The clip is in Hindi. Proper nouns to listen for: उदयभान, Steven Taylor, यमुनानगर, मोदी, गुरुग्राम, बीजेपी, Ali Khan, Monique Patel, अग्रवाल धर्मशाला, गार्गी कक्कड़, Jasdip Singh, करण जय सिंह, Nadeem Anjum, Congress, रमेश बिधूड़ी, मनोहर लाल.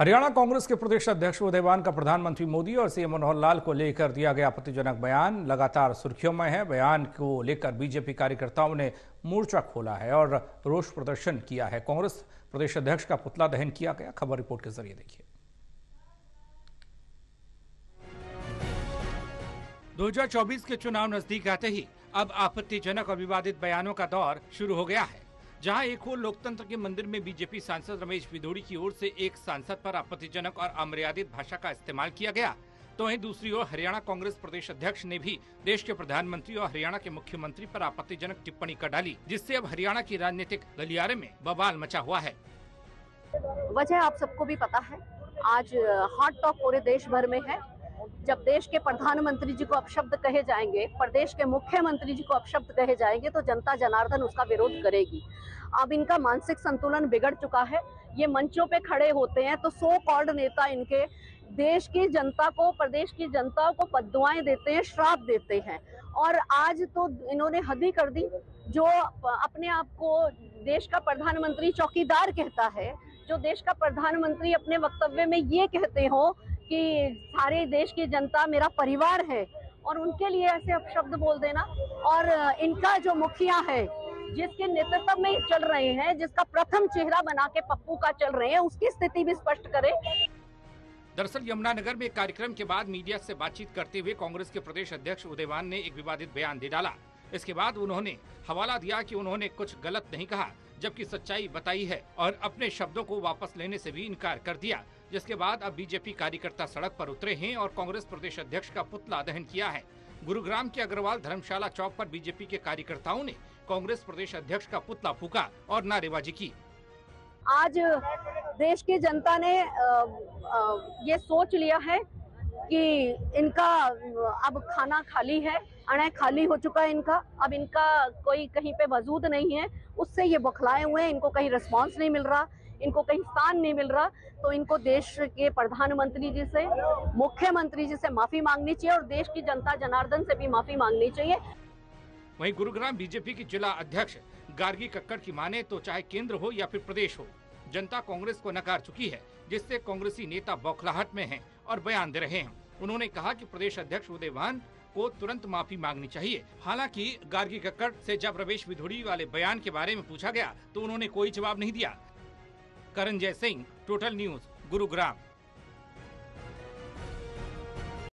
हरियाणा कांग्रेस के प्रदेश अध्यक्ष उदयभान का प्रधानमंत्री मोदी और सीएम मनोहर लाल को लेकर दिया गया आपत्तिजनक बयान लगातार सुर्खियों में है। बयान को लेकर बीजेपी कार्यकर्ताओं ने मोर्चा खोला है और रोष प्रदर्शन किया है। कांग्रेस प्रदेश अध्यक्ष का पुतला दहन किया गया। खबर रिपोर्ट के जरिए देखिए। 2024 के चुनाव नजदीक आते ही अब आपत्तिजनक और विवादित बयानों का दौर शुरू हो गया है, जहां एक ओर लोकतंत्र के मंदिर में बीजेपी सांसद रमेश बिधूड़ी की ओर से एक सांसद पर आपत्तिजनक और अमर्यादित भाषा का इस्तेमाल किया गया, तो वहीं दूसरी ओर हरियाणा कांग्रेस प्रदेश अध्यक्ष ने भी देश के प्रधानमंत्री और हरियाणा के मुख्यमंत्री पर आपत्तिजनक टिप्पणी कर डाली, जिससे अब हरियाणा की राजनीतिक गलियारे में बवाल मचा हुआ है। वजह आप सबको भी पता है, आज हॉट टॉक पूरे देश भर में है। जब देश के प्रधानमंत्री जी को अपशब्द कहे जाएंगे, प्रदेश के मुख्यमंत्री जी को अपशब्द कहे जाएंगे, तो जनता जनार्दन उसका विरोध करेगी। अब इनका मानसिक संतुलन बिगड़ चुका है। ये मंचों पे खड़े होते हैं तो सो कॉल्ड नेता इनके देश की जनता को, प्रदेश की जनता को बद्दुआएं देते हैं, श्राप देते हैं। और आज तो इन्होंने हद ही कर दी। जो अपने आप को देश का प्रधानमंत्री चौकीदार कहता है, जो देश का प्रधानमंत्री अपने वक्तव्य में ये कहते हो कि सारे देश की जनता मेरा परिवार है, और उनके लिए ऐसे अपशब्द बोल देना। और इनका जो मुखिया है, जिसके नेतृत्व में चल रहे हैं, जिसका प्रथम चेहरा बना के पप्पू का चल रहे हैं, उसकी स्थिति भी स्पष्ट करें। दरअसल यमुनानगर में एक कार्यक्रम के बाद मीडिया से बातचीत करते हुए कांग्रेस के प्रदेश अध्यक्ष उदयभान ने एक विवादित बयान दे डाला। इसके बाद उन्होंने हवाला दिया कि उन्होंने कुछ गलत नहीं कहा, जबकि सच्चाई बताई है, और अपने शब्दों को वापस लेने से भी इनकार कर दिया, जिसके बाद अब बीजेपी कार्यकर्ता सड़क पर उतरे हैं और कांग्रेस प्रदेश अध्यक्ष का पुतला दहन किया है। गुरुग्राम के अग्रवाल धर्मशाला चौक पर बीजेपी के कार्यकर्ताओं ने कांग्रेस प्रदेश अध्यक्ष का पुतला फूंका और नारेबाजी की। आज देश की जनता ने ये सोच लिया है कि इनका अब खाना खाली है, अना खाली हो चुका है इनका, अब इनका कोई कहीं पे वजूद नहीं है। उससे ये बौखलाए हुए हैं, इनको कहीं रिस्पांस नहीं मिल रहा, इनको कहीं स्थान नहीं मिल रहा। तो इनको देश के प्रधानमंत्री जी से, मुख्यमंत्री जी से माफी मांगनी चाहिए और देश की जनता जनार्दन से भी माफी मांगनी चाहिए। वहीं गुरुग्राम बीजेपी की जिला अध्यक्ष गार्गी कक्कड़ की माने तो चाहे केंद्र हो या फिर प्रदेश हो, जनता कांग्रेस को नकार चुकी है, जिससे कांग्रेसी नेता बौखलाहट में हैं और बयान दे रहे हैं। उन्होंने कहा कि प्रदेश अध्यक्ष उदयभान को तुरंत माफी मांगनी चाहिए। हालांकि गार्गी कक्कड़ से जब रमेश बिधूड़ी वाले बयान के बारे में पूछा गया तो उन्होंने कोई जवाब नहीं दिया। करण जय सिंह, टोटल न्यूज, गुरुग्राम।